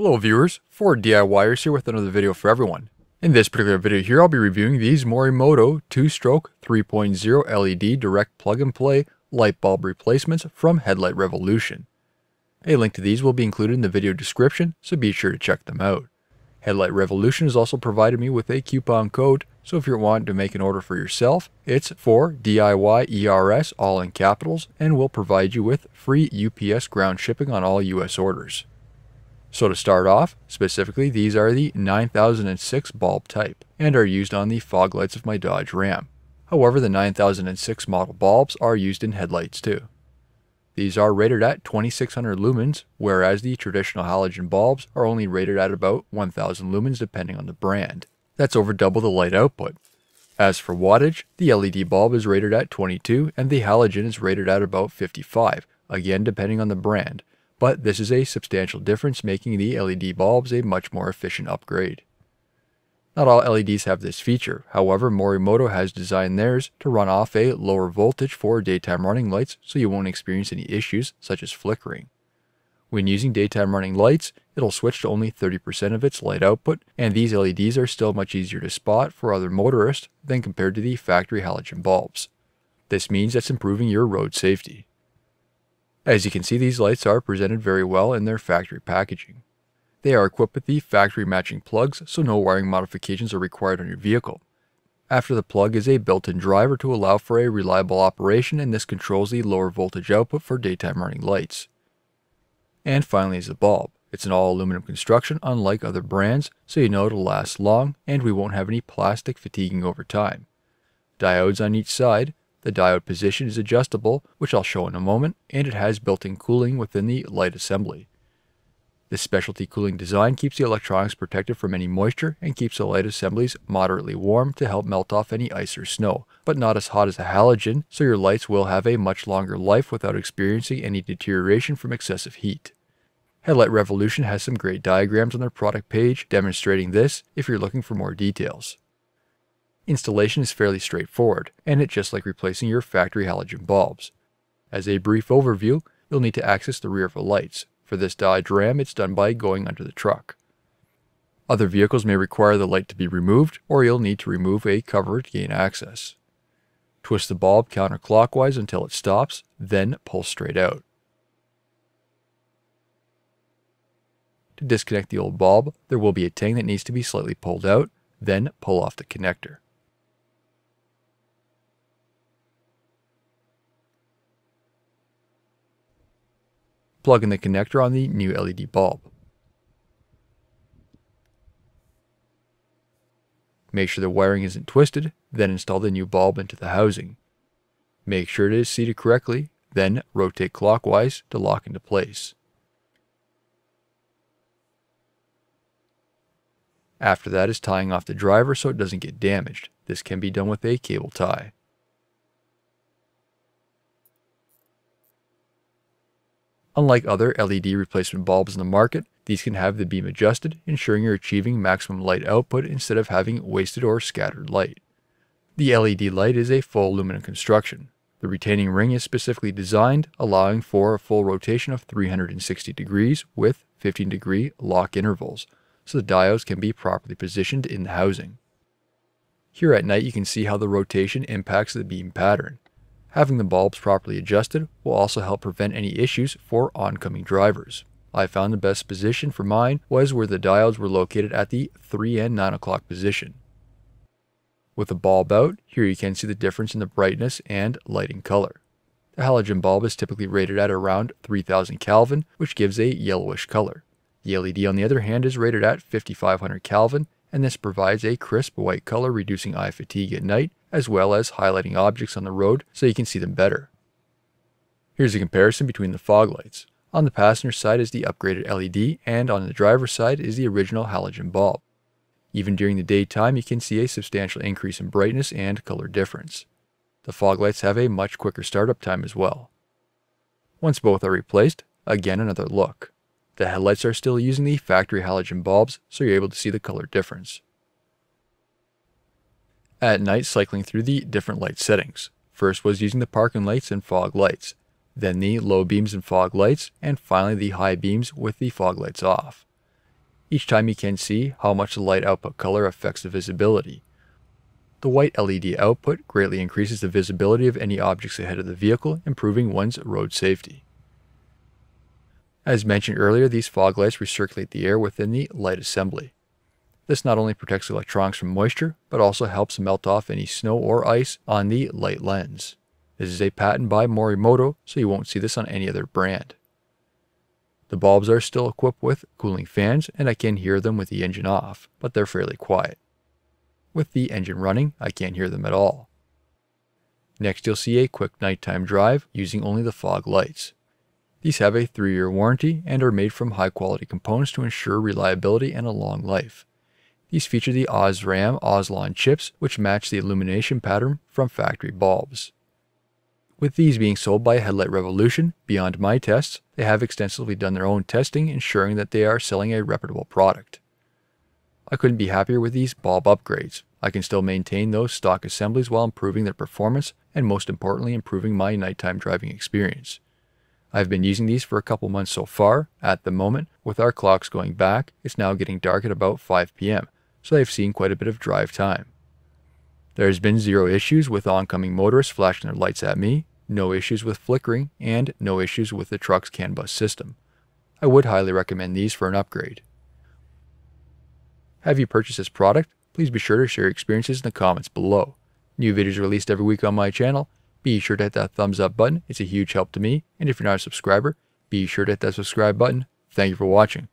Hello viewers, 4DIYERS here with another video for everyone. In this particular video here, I'll be reviewing these Morimoto 2-stroke 3.0 LED direct plug-and-play light bulb replacements from Headlight Revolution. A link to these will be included in the video description, so be sure to check them out. Headlight Revolution has also provided me with a coupon code, so if you're wanting to make an order for yourself, it's 4DIYERS, all in capitals, and will provide you with free UPS ground shipping on all US orders. So to start off, specifically these are the 9006 bulb type and are used on the fog lights of my Dodge Ram. However, the 9006 model bulbs are used in headlights too. These are rated at 2600 lumens, whereas the traditional halogen bulbs are only rated at about 1000 lumens depending on the brand. That's over double the light output. As for wattage, the LED bulb is rated at 22 and the halogen is rated at about 55, again depending on the brand. But this is a substantial difference, making the LED bulbs a much more efficient upgrade. Not all LEDs have this feature, however Morimoto has designed theirs to run off a lower voltage for daytime running lights so you won't experience any issues such as flickering. When using daytime running lights, it'll switch to only 30% of its light output, and these LEDs are still much easier to spot for other motorists than compared to the factory halogen bulbs. This means that's improving your road safety. As you can see, these lights are presented very well in their factory packaging. They are equipped with the factory matching plugs, so no wiring modifications are required on your vehicle. After the plug is a built-in driver to allow for a reliable operation, and this controls the lower voltage output for daytime running lights. And finally is the bulb. It's an all-aluminum construction unlike other brands, so you know it'll last long and we won't have any plastic fatiguing over time. Diodes on each side. The diode position is adjustable, which I'll show in a moment, and it has built-in cooling within the light assembly. This specialty cooling design keeps the electronics protected from any moisture and keeps the light assemblies moderately warm to help melt off any ice or snow, but not as hot as a halogen, so your lights will have a much longer life without experiencing any deterioration from excessive heat. Headlight Revolution has some great diagrams on their product page demonstrating this if you're looking for more details. Installation is fairly straightforward, and it's just like replacing your factory halogen bulbs. As a brief overview, you'll need to access the rear of the lights. For this Dodge Ram, it's done by going under the truck. Other vehicles may require the light to be removed, or you'll need to remove a cover to gain access. Twist the bulb counterclockwise until it stops, then pull straight out. To disconnect the old bulb, there will be a tang that needs to be slightly pulled out, then pull off the connector. Plug in the connector on the new LED bulb. Make sure the wiring isn't twisted, then install the new bulb into the housing. Make sure it is seated correctly, then rotate clockwise to lock into place. After that is tying off the driver so it doesn't get damaged. This can be done with a cable tie. Unlike other LED replacement bulbs in the market, these can have the beam adjusted, ensuring you're achieving maximum light output instead of having wasted or scattered light. The LED light is a full aluminum construction. The retaining ring is specifically designed, allowing for a full rotation of 360 degrees with 15-degree lock intervals, so the diodes can be properly positioned in the housing. Here at night you can see how the rotation impacts the beam pattern. Having the bulbs properly adjusted will also help prevent any issues for oncoming drivers. I found the best position for mine was where the diodes were located at the 3 and 9 o'clock position. With the bulb out, here you can see the difference in the brightness and lighting color. The halogen bulb is typically rated at around 3000 Kelvin, which gives a yellowish color. The LED on the other hand is rated at 5500 Kelvin, and this provides a crisp white color, reducing eye fatigue at night, as well as highlighting objects on the road so you can see them better. Here's a comparison between the fog lights. On the passenger side is the upgraded LED, and on the driver's side is the original halogen bulb. Even during the daytime you can see a substantial increase in brightness and color difference. The fog lights have a much quicker startup time as well. Once both are replaced, again another look. The headlights are still using the factory halogen bulbs, so you're able to see the color difference. At night, cycling through the different light settings. First was using the parking lights and fog lights, then the low beams and fog lights, and finally the high beams with the fog lights off. Each time you can see how much the light output color affects the visibility. The white LED output greatly increases the visibility of any objects ahead of the vehicle, improving one's road safety. As mentioned earlier, these fog lights recirculate the air within the light assembly. This not only protects electronics from moisture, but also helps melt off any snow or ice on the light lens. This is a patent by Morimoto, so you won't see this on any other brand. The bulbs are still equipped with cooling fans, and I can hear them with the engine off, but they're fairly quiet. With the engine running, I can't hear them at all. Next, you'll see a quick nighttime drive using only the fog lights. These have a 3-year warranty and are made from high-quality components to ensure reliability and a long life. These feature the Osram Oslon chips, which match the illumination pattern from factory bulbs. With these being sold by Headlight Revolution, beyond my tests, they have extensively done their own testing, ensuring that they are selling a reputable product. I couldn't be happier with these bulb upgrades. I can still maintain those stock assemblies while improving their performance and, most importantly, improving my nighttime driving experience. I've been using these for a couple months so far. At the moment, with our clocks going back, it's now getting dark at about 5 p.m, so I've seen quite a bit of drive time. There's been zero issues with oncoming motorists flashing their lights at me, no issues with flickering, and no issues with the truck's CAN bus system. I would highly recommend these for an upgrade. Have you purchased this product? Please be sure to share your experiences in the comments below. New videos are released every week on my channel. Be sure to hit that thumbs up button, it's a huge help to me, and if you're not a subscriber, be sure to hit that subscribe button. Thank you for watching.